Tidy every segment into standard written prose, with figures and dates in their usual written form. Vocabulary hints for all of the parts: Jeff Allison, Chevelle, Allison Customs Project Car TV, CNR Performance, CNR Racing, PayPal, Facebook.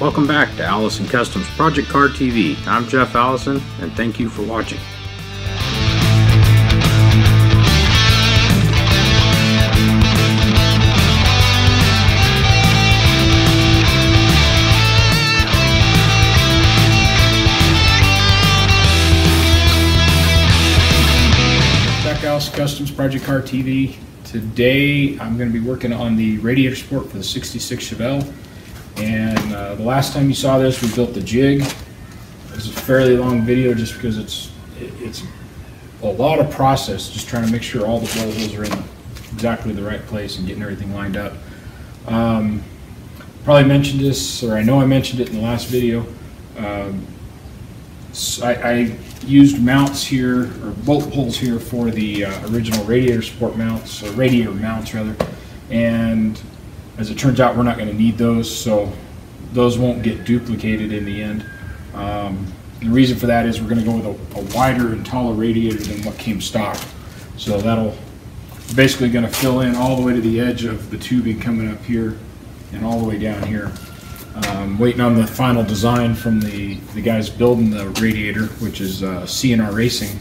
Welcome back to Allison Customs Project Car TV. I'm Jeff Allison, and thank you for watching. Allison Customs Project Car TV. Today I'm going to be working on the radiator support for the 66 Chevelle, and the last time you saw this we built the jig. This is a fairly long video just because it's a lot of process, just trying to make sure all the blow holes are in exactly the right place and getting everything lined up. Probably mentioned this, or I know I mentioned it in the last video. So I used mounts here, or bolt holes here, for the original radiator support mounts, or radiator mounts rather, and as it turns out we're not going to need those, so those won't get duplicated in the end. The reason for that is we're going to go with a wider and taller radiator than what came stock, so that'll basically going to fill in all the way to the edge of the tubing coming up here and all the way down here. Waiting on the final design from the guys building the radiator, which is CNR Racing.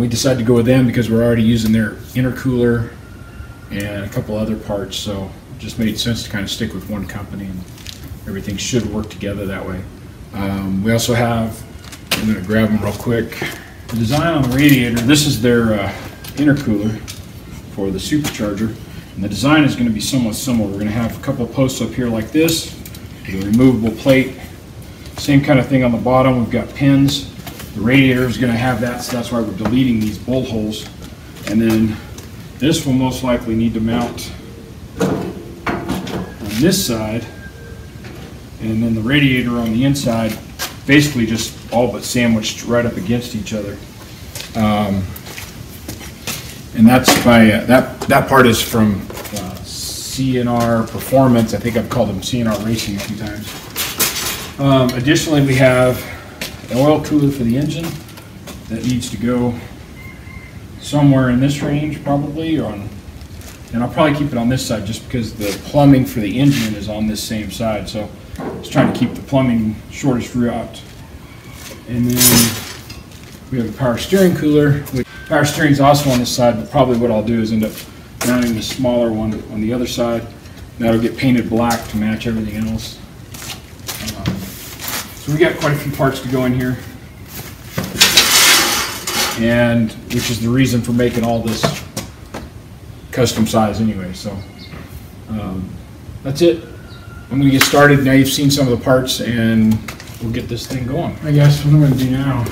We decided to go with them because we're already using their intercooler and a couple other parts, so it just made sense to kind of stick with one company, and everything should work together that way. We also have, I'm going to grab them real quick, the design on the radiator. This is their intercooler for the supercharger. And the design is going to be somewhat similar. We're going to have a couple of posts up here like this, the removable plate, same kind of thing on the bottom. We've got pins. The radiator is going to have that, so that's why we're deleting these bolt holes. And then this will most likely need to mount on this side, and then the radiator on the inside, basically just all but sandwiched right up against each other. And that's by that part is from CNR Performance. I think I've called them CNR Racing a few times. Additionally, we have an oil cooler for the engine that needs to go somewhere in this range, probably. And I'll probably keep it on this side just because the plumbing for the engine is on this same side. So I was trying to keep the plumbing shortest route. And then we have a power steering cooler. Power steering is also on this side, but probably what I'll do is end up mounting the smaller one on the other side. That'll get painted black to match everything else. So we got quite a few parts to go in here, and which is the reason for making all this custom size anyway. So that's it. I'm going to get started. Now you've seen some of the parts, and we'll get this thing going. I guess what I'm going to do now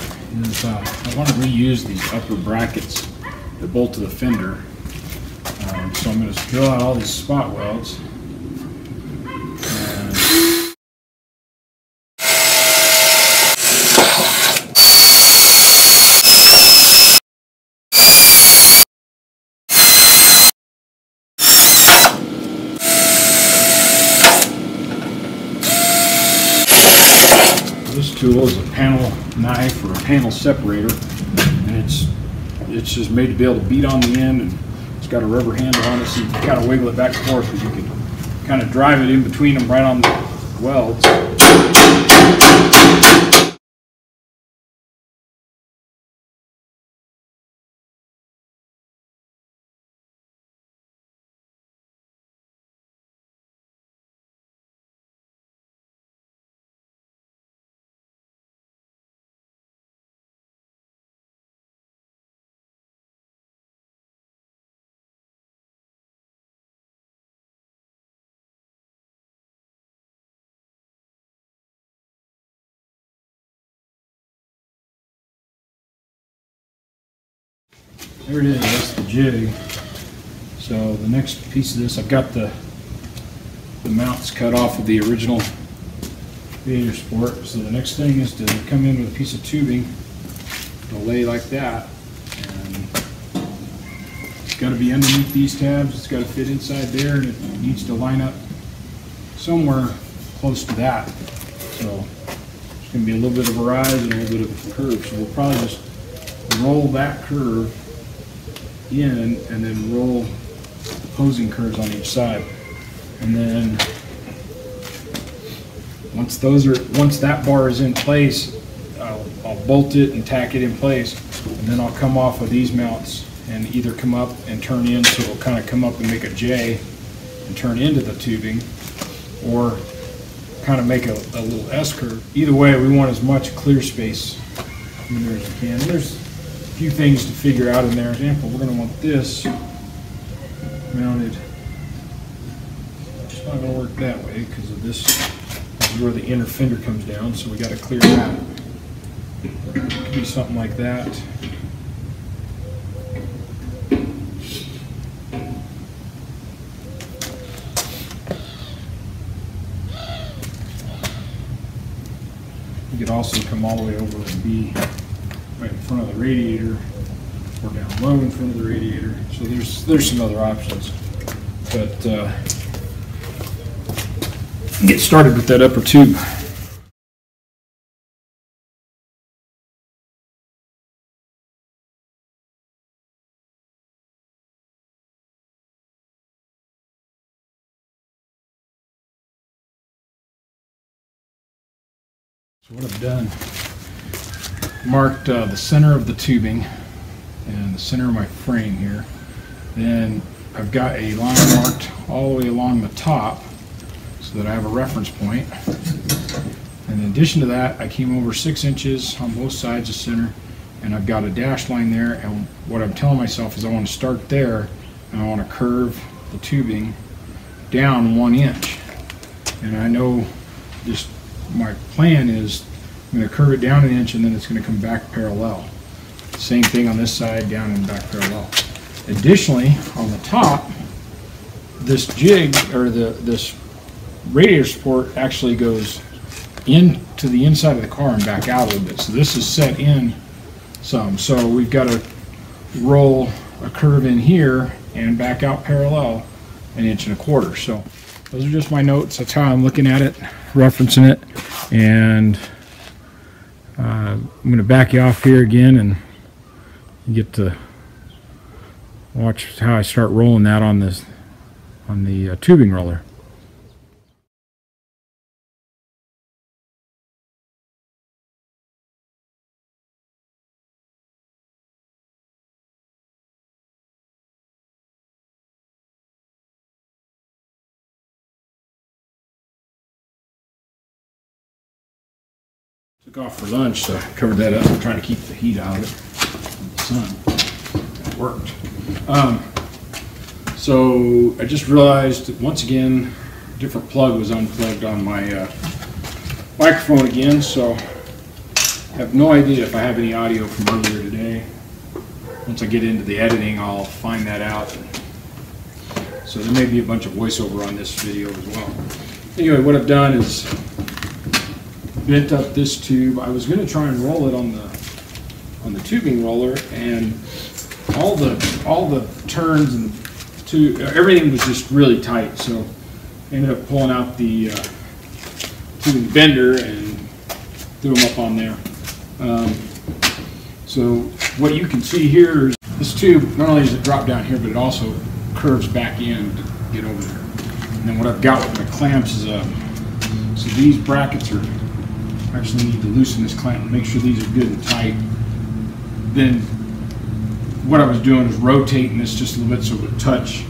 is I want to reuse these upper brackets that bolt to the fender. So I'm going to drill out all these spot welds. This tool is a panel knife or a panel separator, and it's just made to be able to beat on the end, and it's got a rubber handle on it, so you can kind of wiggle it back and forth, but you can kind of drive it in between them right on the welds. There it is, that's the jig. So the next piece of this, I've got the mounts cut off of the original radiator support. So the next thing is to come in with a piece of tubing, lay like that, and it's got to be underneath these tabs, it's got to fit inside there, and it needs to line up somewhere close to that. So it's going to be a little bit of a rise and a little bit of a curve, so we'll probably just roll that curve in and then roll opposing curves on each side, and then Once that bar is in place, I'll bolt it and tack it in place, and then I'll come off of these mounts and either come up and turn in so it'll kind of come up and make a J and turn into the tubing, or kind of make a little S-curve. Either way, we want as much clear space in there as we can. There's a few things to figure out in there. For example, we're going to want this mounted. It's not going to work that way because of this. This is where the inner fender comes down, so we got to clear that. It could be something like that. You could also come all the way over and be right in front of the radiator, or down low in front of the radiator. So there's some other options, but get started with that upper tube. So what I've done, marked the center of the tubing and the center of my frame here. Then I've got a line marked all the way along the top so that I have a reference point. And in addition to that, I came over 6 inches on both sides of center, and I've got a dashed line there. And what I'm telling myself is I want to start there, and I want to curve the tubing down 1 inch. And I know just my plan is I'm going to curve it down 1 inch, and then it's going to come back parallel. Same thing on this side, down and back parallel. Additionally, on the top, this jig, or this radiator support, actually goes into the inside of the car and back out a little bit. So this is set in some. So we've got to roll a curve in here and back out parallel 1 1/4 inches. So those are just my notes. That's how I'm looking at it, referencing it, and I'm going to back you off here again, and you get to watch how I start rolling that on this, on the tubing roller. Took off for lunch, so I covered that up. I'm trying to keep the heat out of it and the sun. It worked. So I just realized that once again, a different plug was unplugged on my microphone again, so I have no idea if I have any audio from earlier today. Once I get into the editing, I'll find that out. So there may be a bunch of voiceover on this video as well. Anyway, what I've done is bent up this tube. I was going to try and roll it on the tubing roller, and all the turns and everything was just really tight. So I ended up pulling out the tubing bender and threw them up on there. So what you can see here is this tube. Not only does it drop down here, but it also curves back in to get over there. And then what I've got with my clamps is so these brackets are. Actually need to loosen this clamp and make sure these are good and tight. Then what I was doing is rotating this just a little bit so it would touch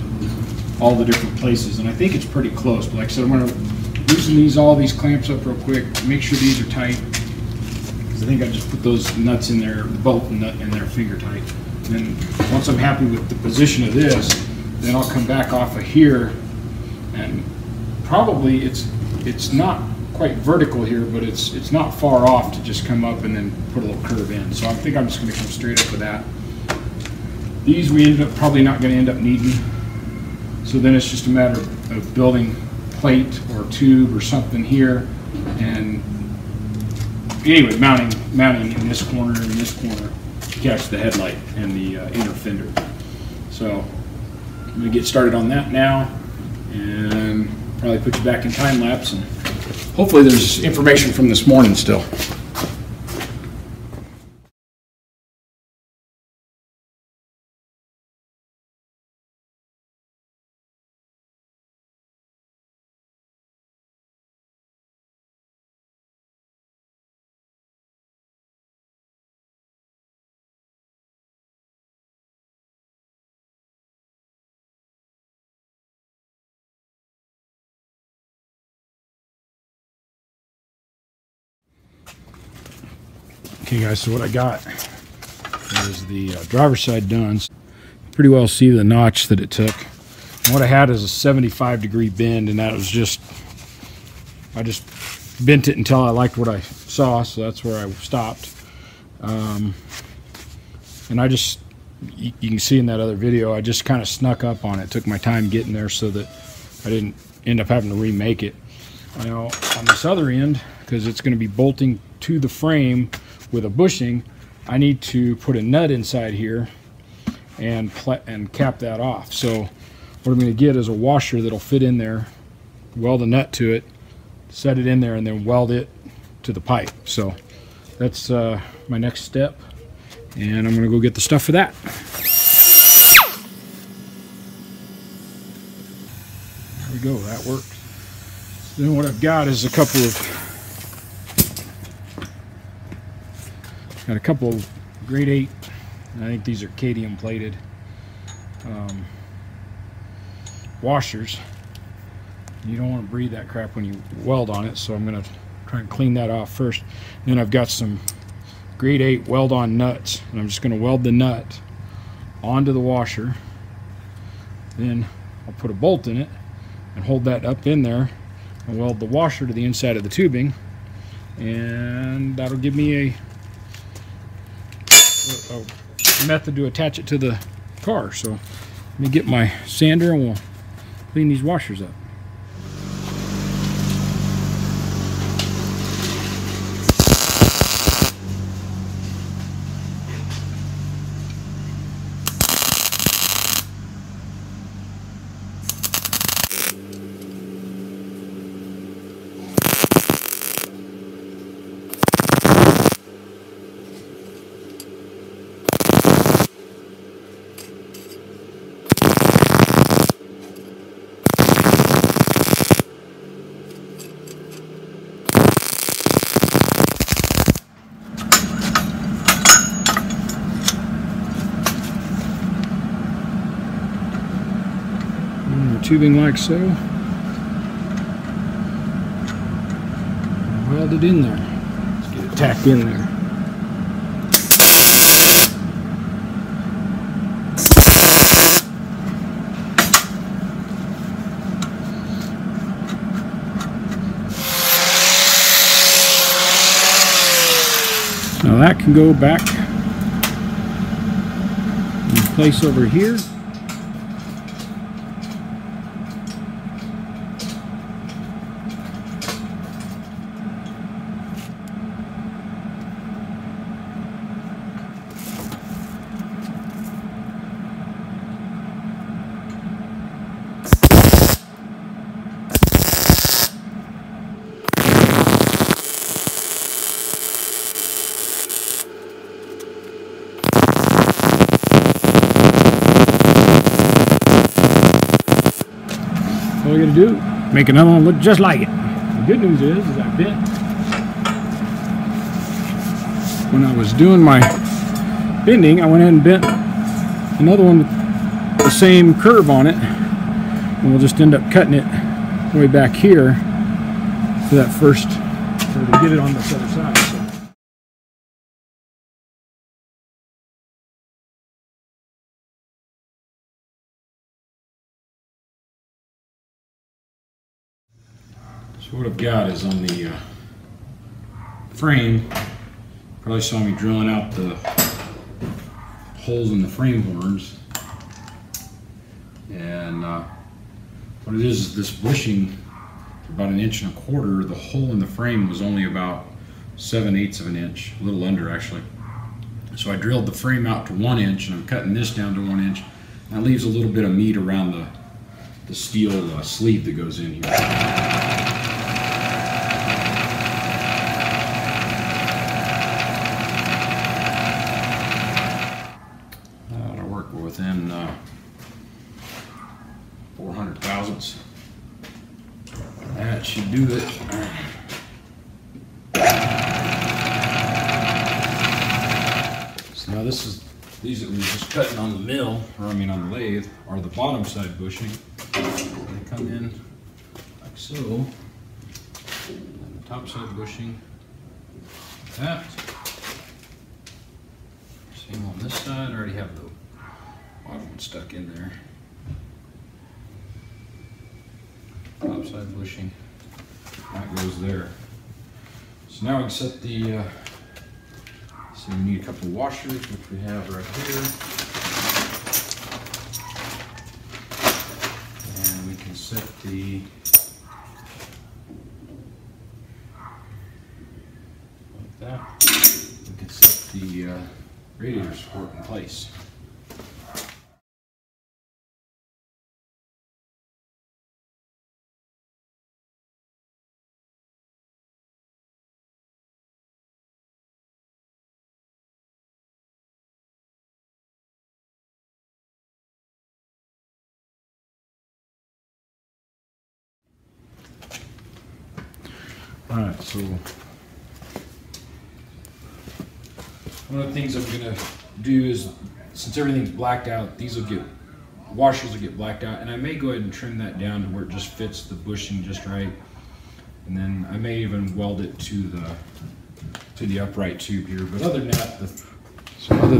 all the different places, and I think it's pretty close. But like I said, I'm going to loosen all these clamps up real quick, make sure these are tight, because I think I just put those nuts in there, the bolt nut in there, finger tight. And then once I'm happy with the position of this, then I'll come back off of here, and probably it's not quite vertical here, but it's not far off to just come up and then put a little curve in. So I think I'm just going to come straight up with that. These we ended up probably not going to end up needing. So then it's just a matter of building plate or tube or something here, and anyway mounting in this corner and this corner to catch the headlight and the inner fender. So I'm going to get started on that now, and probably put you back in time lapse, and hopefully there's information from this morning still. Okay guys, so what I got is the driver's side done. Pretty well see the notch that it took. And what I had is a 75-degree bend, and that was just, I just bent it until I liked what I saw, so that's where I stopped. And I just, you can see in that other video, I just kind of snuck up on it. Took my time getting there so that I didn't end up having to remake it. Now, on this other end, because it's going to be bolting to the frame with a bushing, I need to put a nut inside here and cap that off. So what I'm going to get is a washer that'll fit in there, weld a nut to it, set it in there, and then weld it to the pipe. So that's my next step, and I'm going to go get the stuff for that. There we go, that worked. Then what I've got is a couple of grade 8, I think these are cadmium plated washers. You don't want to breathe that crap when you weld on it, so I'm going to try and clean that off first. And then I've got some grade 8 weld on nuts, and I'm just going to weld the nut onto the washer, then I'll put a bolt in it and hold that up in there and weld the washer to the inside of the tubing, and that'll give me a method to attach it to the car. So let me get my sander and we'll clean these washers up. Tubing like so, weld it in there, let's get it tacked in there. Now that can go back in place over here. All you gotta do, make another one look just like it. The good news is I bent. When I was doing my bending, I went ahead and bent another one with the same curve on it, and we'll just end up cutting it way back here to that first, so to get it on this other side. So what I've got is on the frame, probably saw me drilling out the holes in the frame horns, and what it is this bushing, about 1.25 inches, the hole in the frame was only about 7/8 of an inch, a little under actually. So I drilled the frame out to 1 inch, and I'm cutting this down to 1 inch. That leaves a little bit of meat around the steel sleeve that goes in here. Within 400 thousandths. That should do it. So now this is, these that we were just cutting on the mill, or I mean on the lathe, are the bottom side bushing. They come in like so. And the top side bushing like that. Same on this side. I already have the bottom one stuck in there. Top side bushing. That goes there. So now we can set the, so we need a couple washers, which we have right here. And we can set the radiator support in place. All right, so one of the things I'm going to do is, since everything's blacked out, washers will get blacked out, and I may go ahead and trim that down to where it just fits the bushing just right, and then I may even weld it to the upright tube here. But other than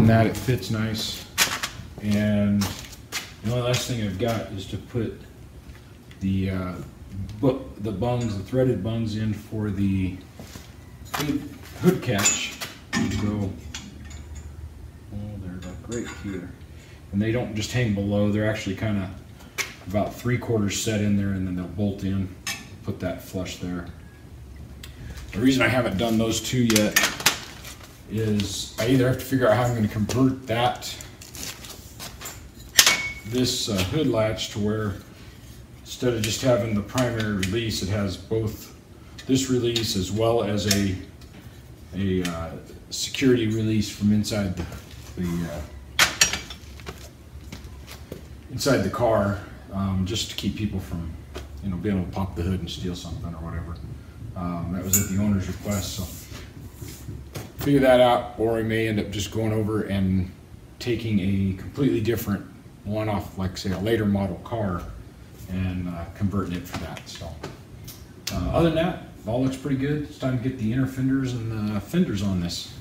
that, it fits nice. And the only last thing I've got is to put the threaded bungs in for the hood catch. So they're like right here, and they don't just hang below. They're actually kind of about 3/4 set in there, and then they'll bolt in. Put that flush there. The reason I haven't done those two yet is I either have to figure out how I'm going to convert this hood latch to where instead of just having the primary release, it has both this release as well as a security release from inside the car, just to keep people from, being able to pop the hood and steal something or whatever. That was at the owner's request, so figure that out, or I may end up just going over and taking a completely different one off, like say a later model car, and converting it for that. So other than that, all looks pretty good. It's time to get the inner fenders and the fenders on this.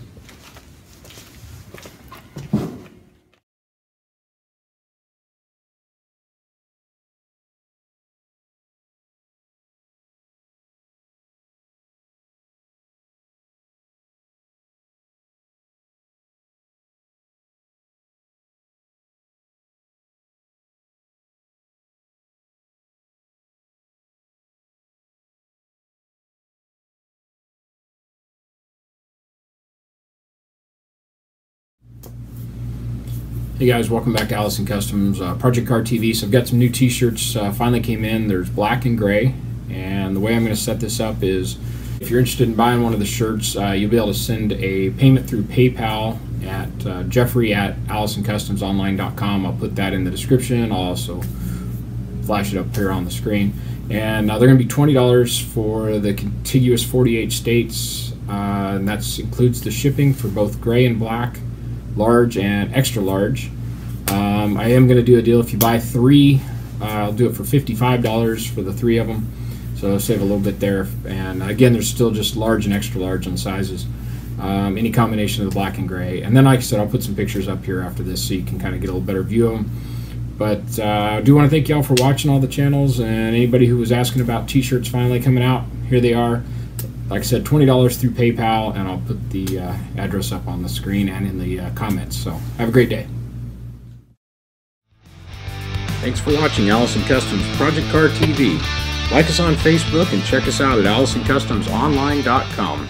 Hey guys, welcome back to Allison Customs Project Car TV. So I've got some new t-shirts finally came in. There's black and gray, and the way I'm going to set this up is, if you're interested in buying one of the shirts, you'll be able to send a payment through PayPal at jeffrey@allisoncustomsonline.com. I'll put that in the description. I'll also flash it up here on the screen. And they're going to be $20 for the contiguous 48 states, and that includes the shipping for both gray and black, large and extra large. I am going to do a deal. If you buy three, I'll do it for $55 for the three of them, so save a little bit there. And again, there's still just large and extra large on sizes, any combination of the black and gray. And then, like I said, I'll put some pictures up here after this so you can kind of get a little better view of them. But I do want to thank y'all for watching all the channels, and anybody who was asking about t-shirts finally coming out, here they are. Like I said, $20 through PayPal, and I'll put the address up on the screen and in the comments. So have a great day. Thanks for watching Allison Customs Project Car TV. Like us on Facebook and check us out at AllisonCustomsOnline.com.